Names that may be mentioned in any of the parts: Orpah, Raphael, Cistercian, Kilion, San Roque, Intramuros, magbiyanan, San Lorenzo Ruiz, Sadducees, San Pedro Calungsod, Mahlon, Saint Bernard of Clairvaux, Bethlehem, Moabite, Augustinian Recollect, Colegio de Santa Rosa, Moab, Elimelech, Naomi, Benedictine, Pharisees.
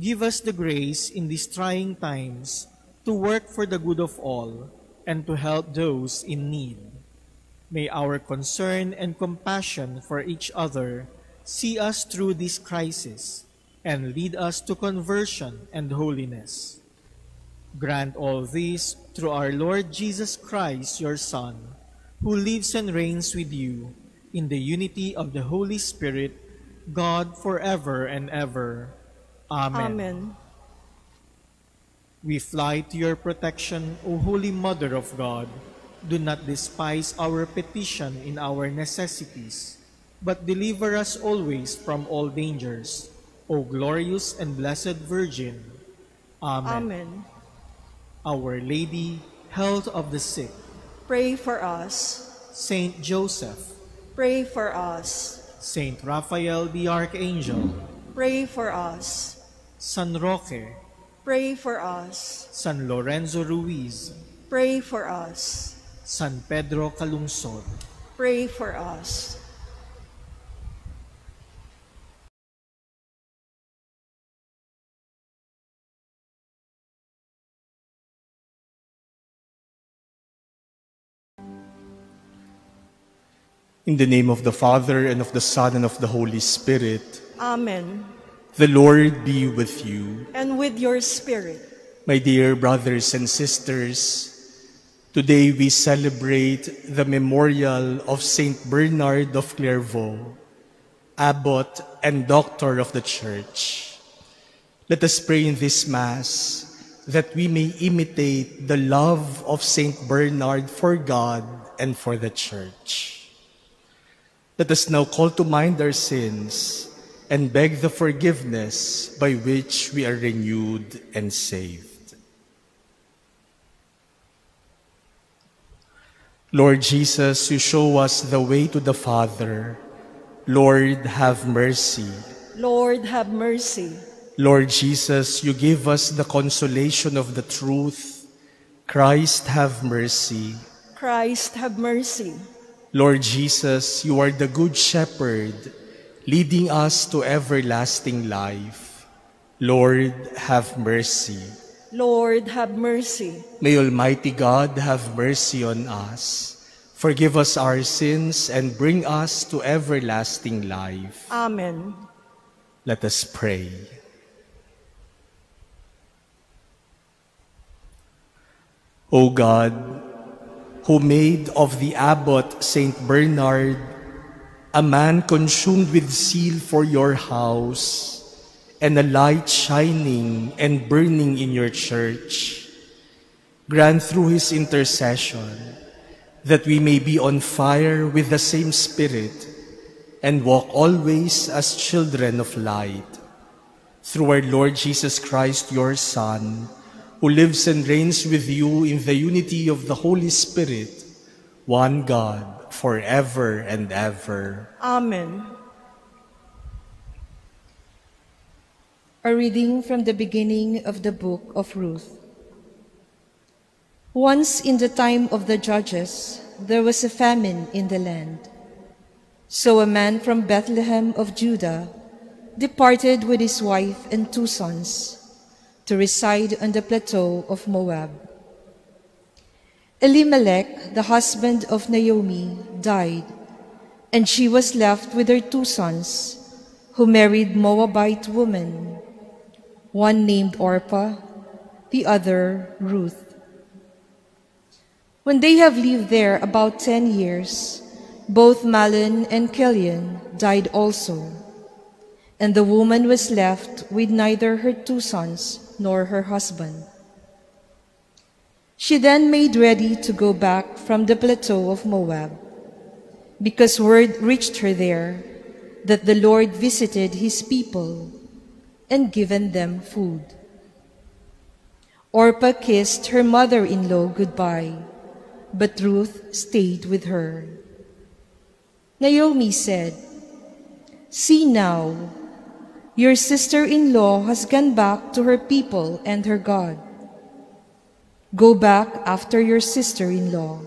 Give us the grace in these trying times to work for the good of all and to help those in need. May our concern and compassion for each other see us through this crisis and lead us to conversion and holiness. Grant all this through our Lord Jesus Christ, your Son, who lives and reigns with you in the unity of the Holy Spirit, God forever and ever. Amen. Amen. We fly to your protection, O Holy Mother of God. Do not despise our petition in our necessities, but deliver us always from all dangers, O glorious and blessed Virgin. Amen. Amen. Our Lady, health of the sick, pray for us. Saint Joseph, pray for us. Saint Raphael the Archangel, pray for us. San Roque, pray for us. San Lorenzo Ruiz, pray for us. San Pedro Calungsod, pray for us. In the name of the Father, and of the Son, and of the Holy Spirit. Amen. The Lord be with you. And with your spirit. My dear brothers and sisters, today we celebrate the memorial of Saint Bernard of Clairvaux, abbot and doctor of the Church. Let us pray in this Mass that we may imitate the love of Saint Bernard for God and for the Church. Let us now call to mind our sins and beg the forgiveness by which we are renewed and saved. Lord Jesus, you show us the way to the Father. Lord, have mercy. Lord, have mercy. Lord Jesus, you give us the consolation of the truth. Christ, have mercy. Christ, have mercy. Lord Jesus, you are the Good Shepherd, leading us to everlasting life. Lord, have mercy. Lord, have mercy. May Almighty God have mercy on us, forgive us our sins, and bring us to everlasting life. Amen. Let us pray. O God, who made of the abbot Saint Bernard a man consumed with zeal for your house and a light shining and burning in your Church, grant through his intercession that we may be on fire with the same Spirit and walk always as children of light. Through our Lord Jesus Christ, your Son, who lives and reigns with you in the unity of the Holy Spirit, one God, forever and ever. Amen. A reading from the beginning of the book of Ruth. Once in the time of the judges, there was a famine in the land. So a man from Bethlehem of Judah departed with his wife and 2 sons to reside on the plateau of Moab. Elimelech, the husband of Naomi, died, and she was left with her 2 sons, who married Moabite women, one named Orpah, the other Ruth. When they have lived there about 10 years, both Mahlon and Kilion died also, and the woman was left with neither her 2 sons nor her husband. She then made ready to go back from the plateau of Moab, because word reached her there that the Lord visited his people and given them food. Orpah kissed her mother-in-law goodbye, but Ruth stayed with her. Naomi said, "See now, your sister-in-law has gone back to her people and her God. Go back after your sister-in-law."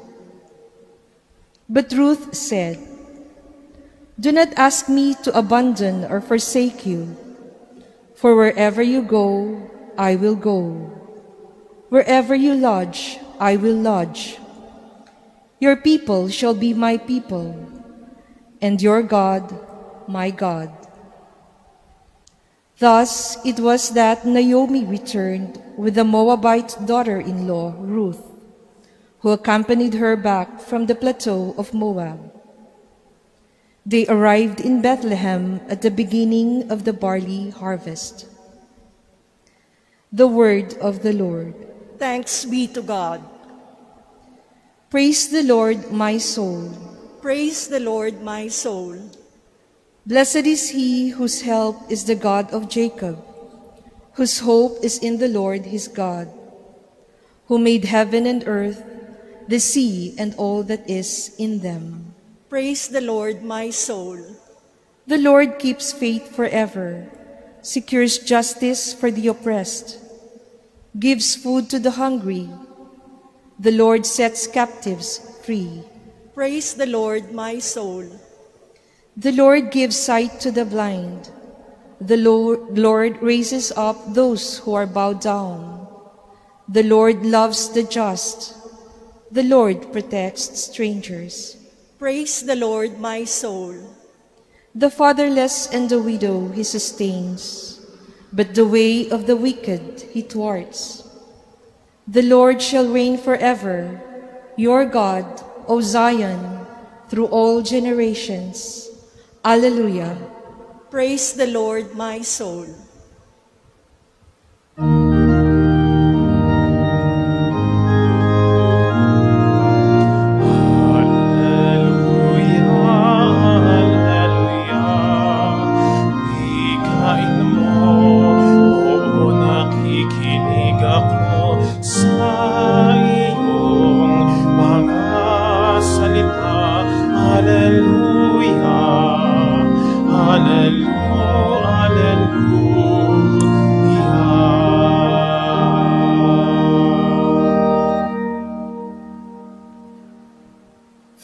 But Ruth said, "Do not ask me to abandon or forsake you, for wherever you go, I will go. Wherever you lodge, I will lodge. Your people shall be my people, and your God, my God." Thus it was that Naomi returned with the Moabite daughter-in-law, Ruth, who accompanied her back from the plateau of Moab. They arrived in Bethlehem at the beginning of the barley harvest. The word of the Lord. Thanks be to God. Praise the Lord, my soul. Praise the Lord, my soul. Blessed is he whose help is the God of Jacob, whose hope is in the Lord his God, who made heaven and earth, the sea and all that is in them. Praise the Lord, my soul. The Lord keeps faith forever, secures justice for the oppressed, gives food to the hungry. The Lord sets captives free. Praise the Lord, my soul. The Lord gives sight to the blind. The Lord raises up those who are bowed down. The Lord loves the just. The Lord protects strangers. Praise the Lord, my soul. The fatherless and the widow he sustains, but the way of the wicked he thwarts. The Lord shall reign forever, your God, O Zion, through all generations. Alleluia. Praise the Lord, my soul.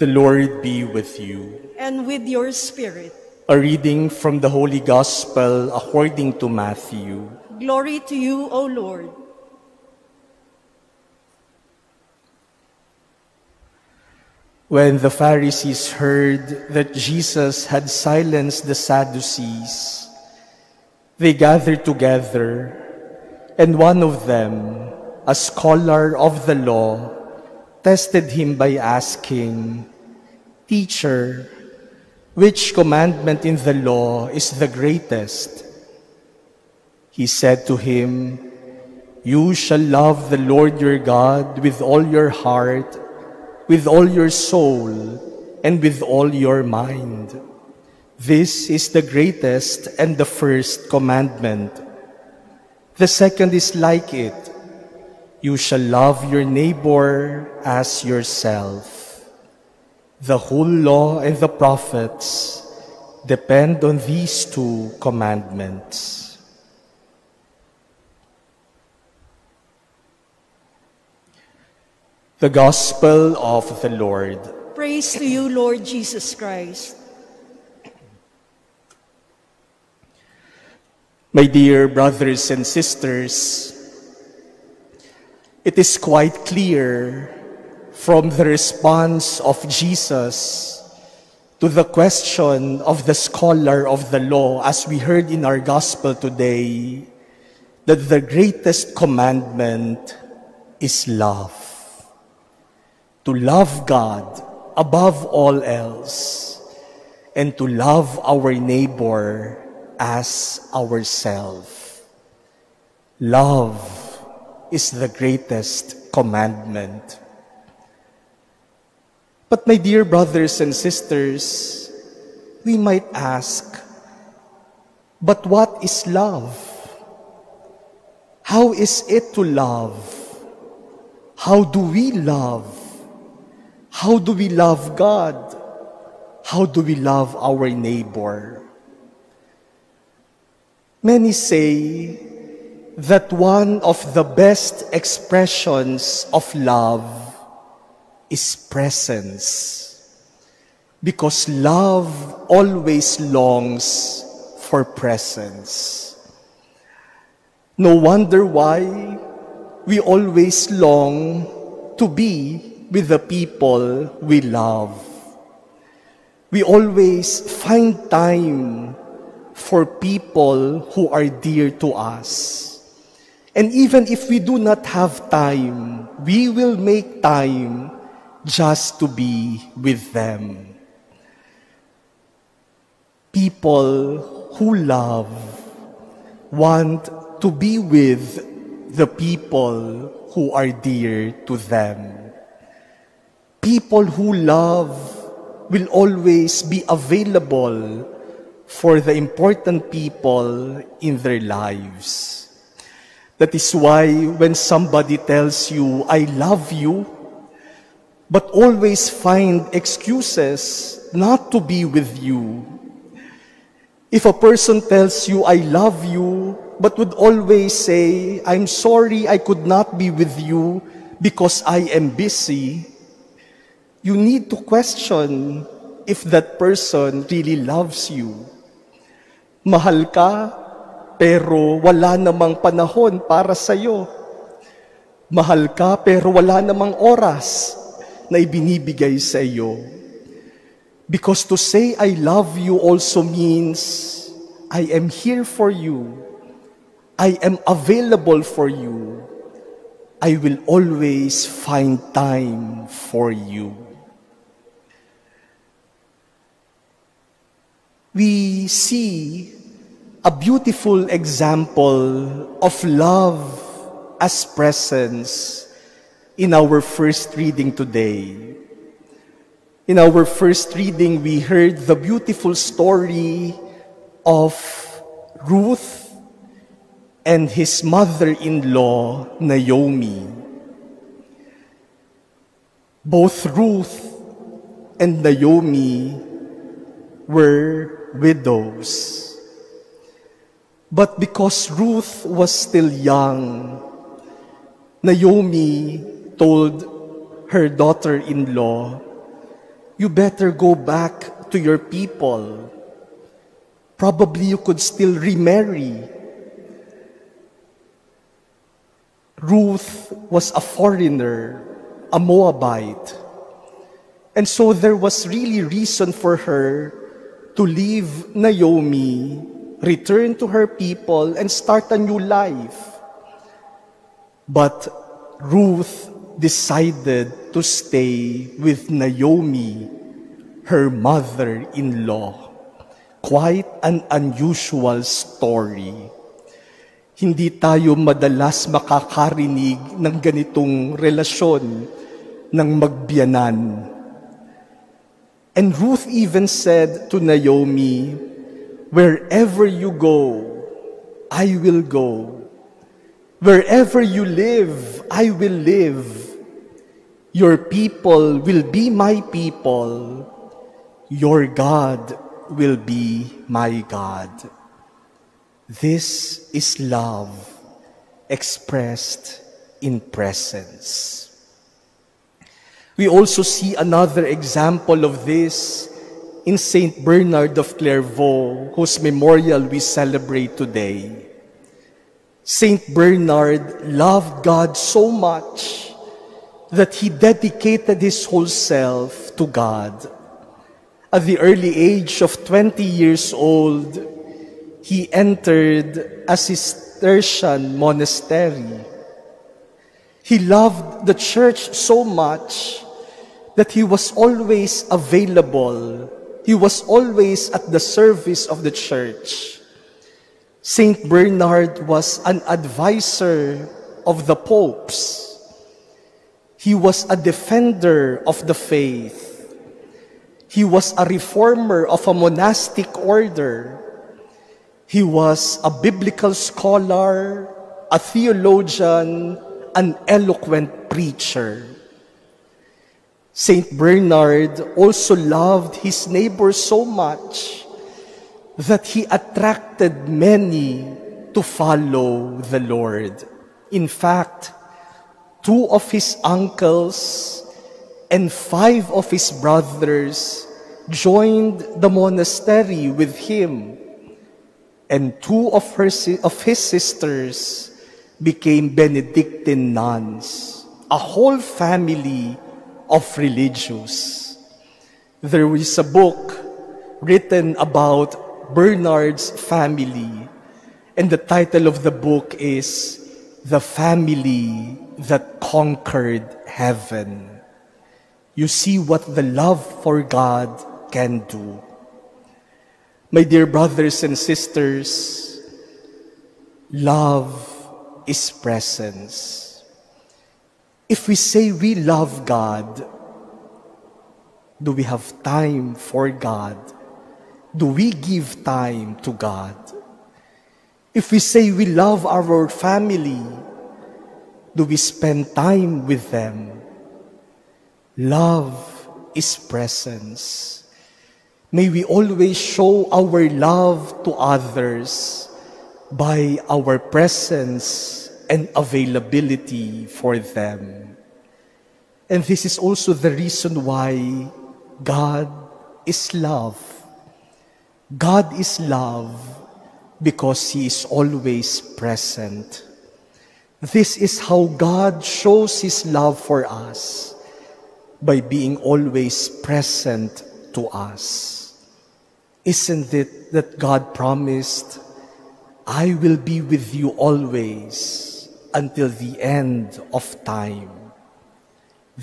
The Lord be with you. And with your spirit. A reading from the Holy Gospel according to Matthew. Glory to you, O Lord. When the Pharisees heard that Jesus had silenced the Sadducees, they gathered together, and one of them, a scholar of the law, tested him by asking, "Teacher, which commandment in the law is the greatest?" He said to him, "You shall love the Lord your God with all your heart, with all your soul, and with all your mind. This is the greatest and the first commandment. The second is like it. You shall love your neighbor as yourself. The whole law and the prophets depend on these 2 commandments. The Gospel of the Lord. Praise to you, Lord Jesus Christ. My dear brothers and sisters, it is quite clear from the response of Jesus to the question of the scholar of the law, as we heard in our Gospel today, that the greatest commandment is love. To love God above all else, and to love our neighbor as ourselves. Love is the greatest commandment. But my dear brothers and sisters, we might ask, but what is love? How is it to love? How do we love? How do we love God? How do we love our neighbor? Many say that one of the best expressions of love is presence, because love always longs for presence. No wonder why we always long to be with the people we love. We always find time for people who are dear to us. And even if we do not have time, we will make time just to be with them. People who love want to be with the people who are dear to them. People who love will always be available for the important people in their lives. That is why when somebody tells you, I love you, but always find excuses not to be with you. If a person tells you, I love you, but would always say, I'm sorry I could not be with you because I am busy, you need to question if that person really loves you. Mahal ka, pero wala namang panahon para sa'yo. Mahal ka, pero wala namang oras na ibinibigay sa iyo. Because to say I love you also means I am here for you. I am available for you. I will always find time for you. We see a beautiful example of love as presence in our first reading today. In our first reading, we heard the beautiful story of Ruth and his mother-in-law, Naomi. Both Ruth and Naomi were widows. But because Ruth was still young, Naomi told her daughter-in-law, you better go back to your people. Probably you could still remarry. Ruth was a foreigner, a Moabite. And so there was really reason for her to leave Naomi, return to her people, and start a new life. But Ruth decided to stay with Naomi, her mother-in-law. Quite an unusual story. Hindi tayo madalas makakarinig ng ganitong relasyon ng magbiyanan. And Ruth even said to Naomi, wherever you go, I will go. Wherever you live, I will live. Your people will be my people. Your God will be my God. This is love expressed in presence. We also see another example of this in Saint Bernard of Clairvaux, whose memorial we celebrate today. Saint Bernard loved God so much that he dedicated his whole self to God. At the early age of 20 years old, he entered a Cistercian monastery. He loved the church so much that he was always available. He was always at the service of the church. Saint Bernard was an advisor of the popes. He was a defender of the faith. He was a reformer of a monastic order. He was a biblical scholar, a theologian, an eloquent preacher. Saint Bernard also loved his neighbor so much that he attracted many to follow the Lord. In fact, 2 of his uncles and 5 of his brothers joined the monastery with him, and 2 of his sisters became Benedictine nuns, a whole family of religious. There is a book written about Bernard's family, and the title of the book is The Family That Conquered Heaven. You see what the love for God can do. My dear brothers and sisters, love is presence. If we say we love God, do we have time for God? Do we give time to God? If we say we love our family, do we spend time with them? Love is presence. May we always show our love to others by our presence and availability for them. And this is also the reason why God is love. God is love because He is always present. This is how God shows His love for us, by being always present to us. Isn't it that God promised, I will be with you always until the end of time?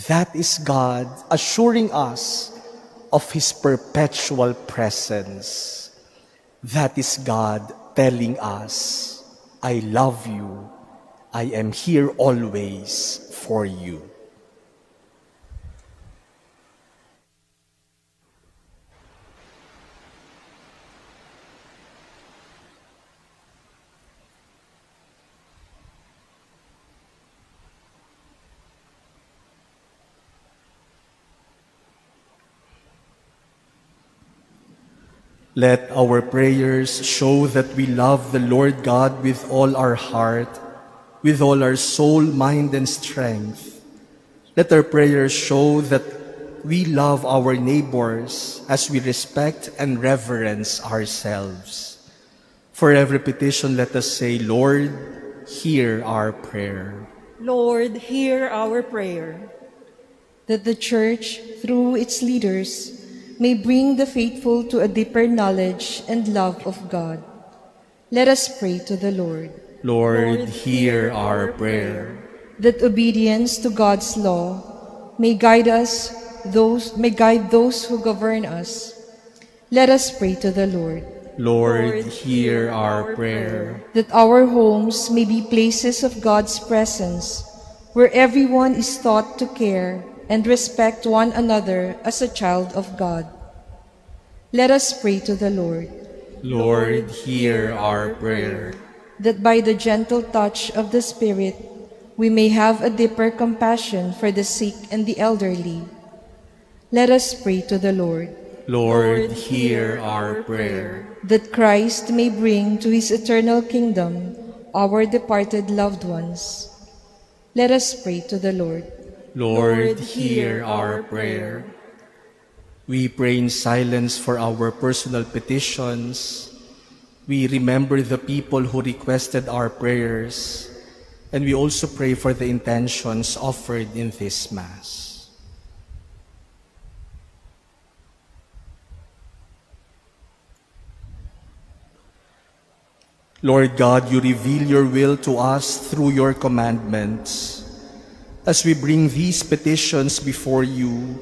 That is God assuring us of His perpetual presence. That is God telling us, I love you. I am here always for you. Let our prayers show that we love the Lord God with all our heart, with all our soul, mind, and strength. Let our prayers show that we love our neighbors as we respect and reverence ourselves. For every petition, let us say, Lord, hear our prayer. Lord, hear our prayer. That the Church, through its leaders, may bring the faithful to a deeper knowledge and love of God. Let us pray to the Lord. Lord, hear our prayer. That obedience to God's law may guide those who govern us. Let us pray to the Lord. Lord, hear our prayer. That our homes may be places of God's presence, where everyone is taught to care and respect one another as a child of God. Let us pray to the Lord. Lord, hear our prayer. That by the gentle touch of the Spirit, we may have a deeper compassion for the sick and the elderly. Let us pray to the Lord. Lord, hear our prayer. That Christ may bring to His eternal kingdom our departed loved ones. Let us pray to the Lord. Lord, hear our prayer. We pray in silence for our personal petitions. We remember the people who requested our prayers, and we also pray for the intentions offered in this Mass. Lord God, you reveal your will to us through your commandments. As we bring these petitions before you,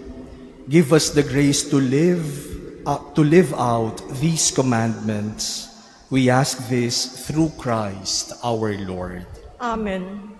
give us the grace to live out these commandments. We ask this through Christ our Lord. Amen.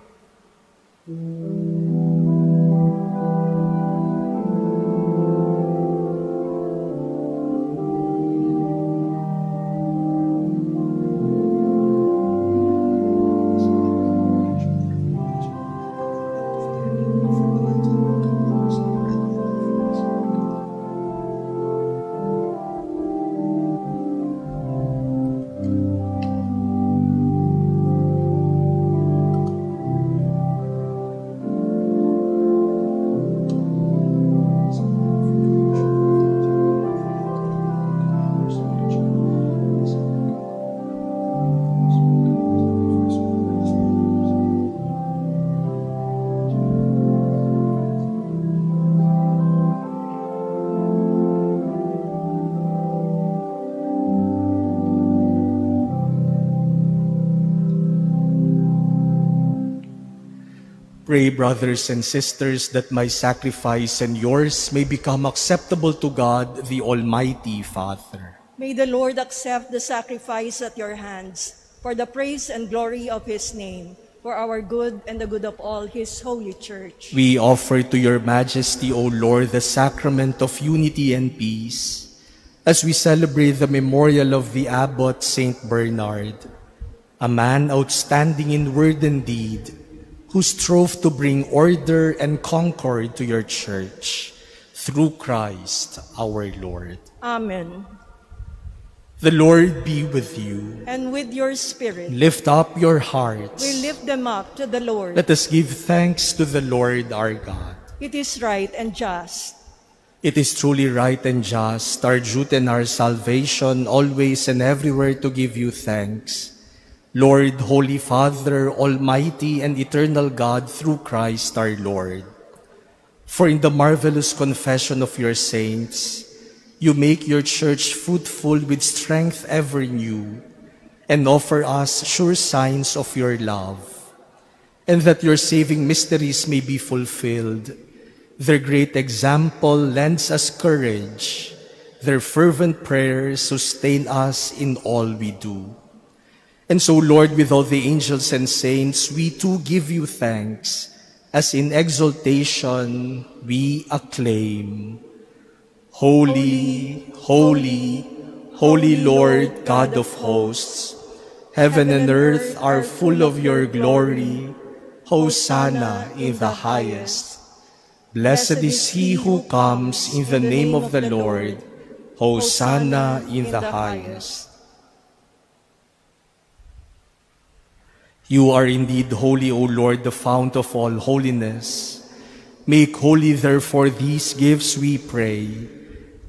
Pray, brothers and sisters, that my sacrifice and yours may become acceptable to God, the Almighty Father. May the Lord accept the sacrifice at your hands for the praise and glory of his name, for our good and the good of all his holy church. We offer to your majesty, O Lord, the sacrament of unity and peace, as we celebrate the memorial of the abbot Saint Bernard, a man outstanding in word and deed, who strove to bring order and concord to your church, through Christ our Lord. Amen. The Lord be with you. And with your spirit. Lift up your hearts. We lift them up to the Lord. Let us give thanks to the Lord our God. It is right and just. It is truly right and just, our duty and our salvation, always and everywhere to give you thanks, Lord, Holy Father, Almighty and Eternal God, through Christ our Lord. For in the marvelous confession of your saints, you make your church fruitful with strength ever new, and offer us sure signs of your love. And that your saving mysteries may be fulfilled, their great example lends us courage, their fervent prayers sustain us in all we do. And so, Lord, with all the angels and saints, we too give you thanks, as in exaltation we acclaim. Holy, holy, holy Lord, God of hosts, heaven and earth are full of your glory. Hosanna in the highest. Blessed is he who comes in the name of the Lord. Hosanna in the highest. You are indeed holy, O Lord, the fount of all holiness. Make holy, therefore, these gifts, we pray,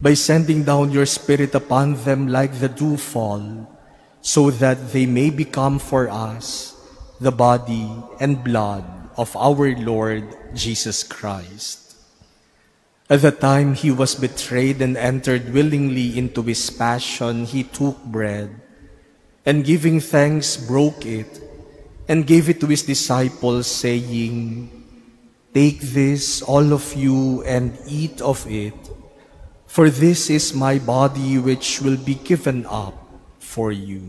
by sending down your Spirit upon them like the dewfall, so that they may become for us the body and blood of our Lord Jesus Christ. At the time he was betrayed and entered willingly into his passion, he took bread, and giving thanks, broke it, and gave it to his disciples, saying, "Take this, all of you, and eat of it, for this is my body, which will be given up for you."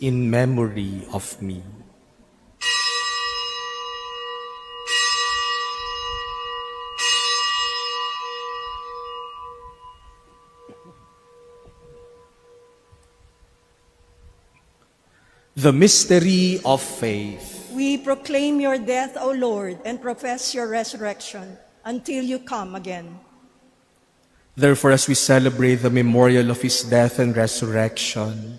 in memory of me. The mystery of faith. We proclaim your death, O Lord, and profess your resurrection until you come again. Therefore, as we celebrate the memorial of his death and resurrection,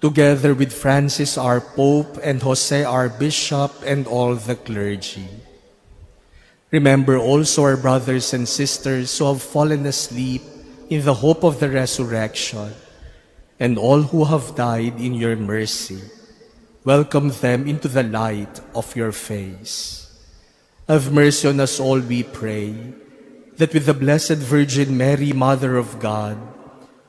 together with Francis our Pope and Jose our Bishop and all the clergy. Remember also our brothers and sisters who have fallen asleep in the hope of the resurrection, and all who have died in your mercy. Welcome them into the light of your face. Have mercy on us all, we pray, that with the Blessed Virgin Mary, Mother of God,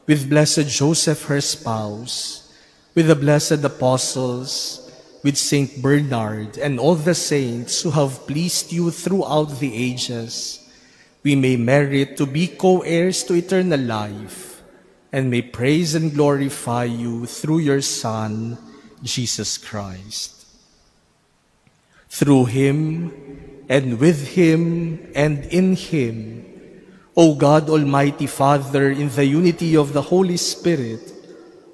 with blessed Joseph, her spouse, with the blessed apostles, with Saint Bernard and all the saints who have pleased you throughout the ages, we may merit to be co-heirs to eternal life, and may praise and glorify you through your Son, Jesus Christ. Through him, and with him, and in him, O God, Almighty Father, in the unity of the Holy Spirit,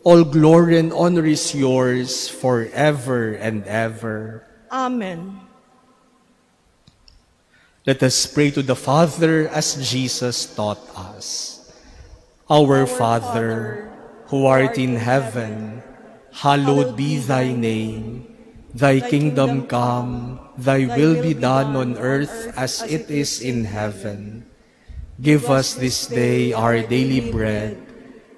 all glory and honor is yours forever and ever. Amen. Let us pray to the Father as Jesus taught us. Our Father, who art in heaven, hallowed be thy name. Thy kingdom come, thy will be done on earth as it is in heaven. Give us this day our daily bread,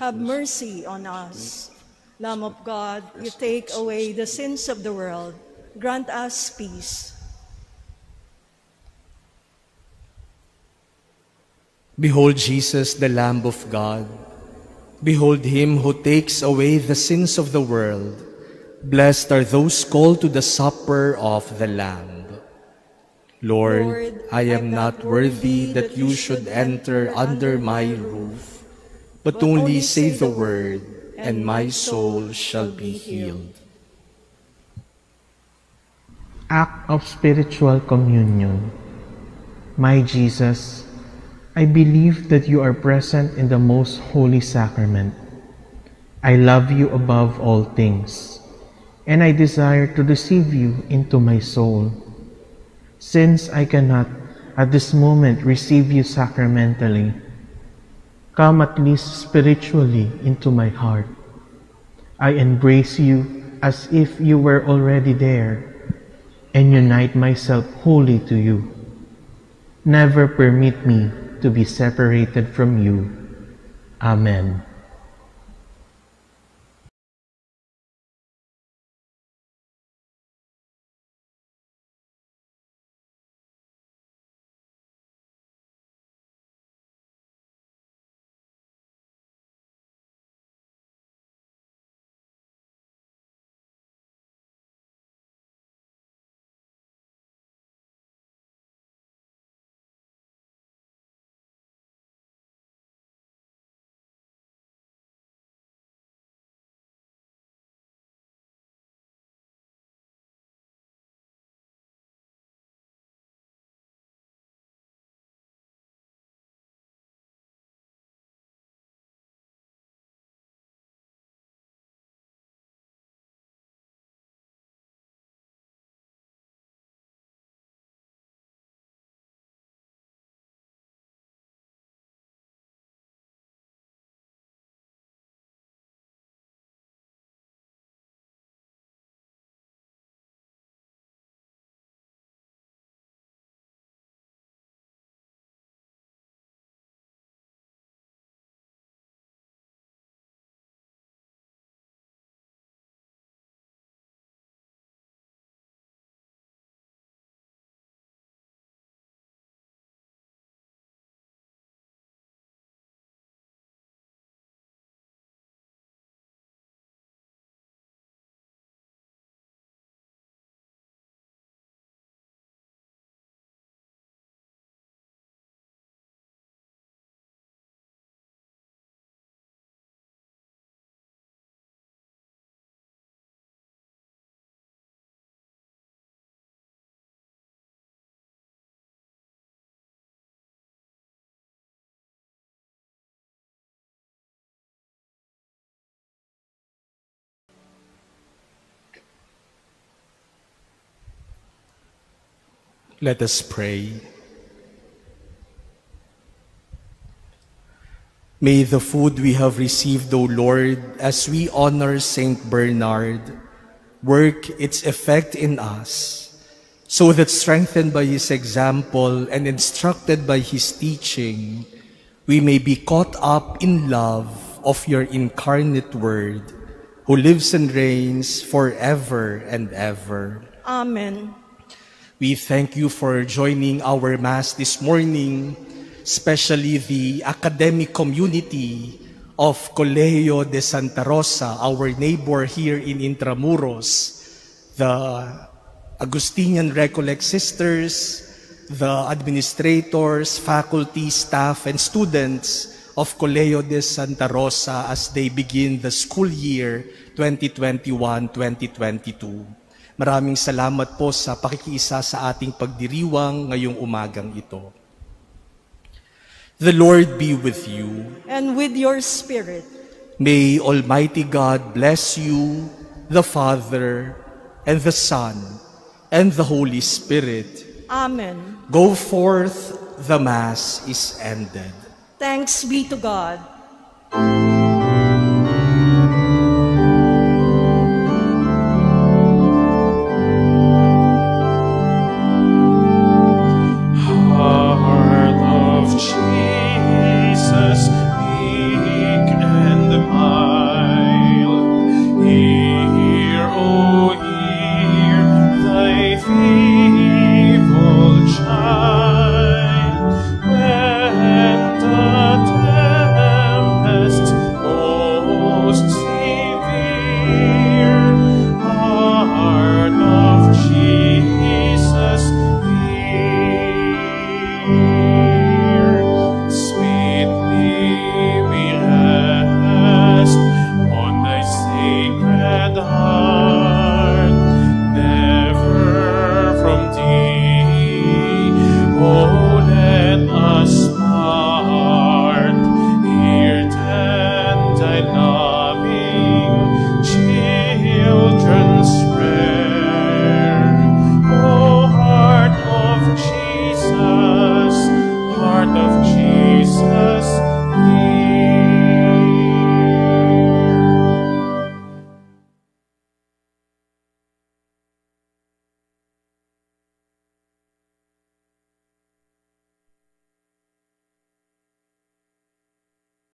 Have mercy on us. Lamb of God, you take away the sins of the world. Grant us peace. Behold Jesus, the Lamb of God. Behold him who takes away the sins of the world. Blessed are those called to the supper of the Lamb. Lord, I am not worthy that you should enter under my roof, but only say the word, and my soul shall be healed. Act of Spiritual Communion. My Jesus, I believe that you are present in the most holy sacrament. I love you above all things, and I desire to receive you into my soul. Since I cannot at this moment receive you sacramentally, come at least spiritually into my heart. I embrace you as if you were already there, and unite myself wholly to you. Never permit me to be separated from you. Amen. Let us pray. May the food we have received, O Lord, as we honor Saint Bernard, work its effect in us, so that strengthened by his example and instructed by his teaching, we may be caught up in love of your incarnate Word, who lives and reigns forever and ever. Amen. We thank you for joining our Mass this morning, especially the academic community of Colegio de Santa Rosa, our neighbor here in Intramuros, the Augustinian Recollect sisters, the administrators, faculty, staff, and students of Colegio de Santa Rosa as they begin the school year 2021-2022. Maraming salamat po sa pakikiisa sa ating pagdiriwang ngayong umagang ito. The Lord be with you. And with your spirit. May Almighty God bless you, the Father, and the Son, and the Holy Spirit. Amen. Go forth, the Mass is ended. Thanks be to God.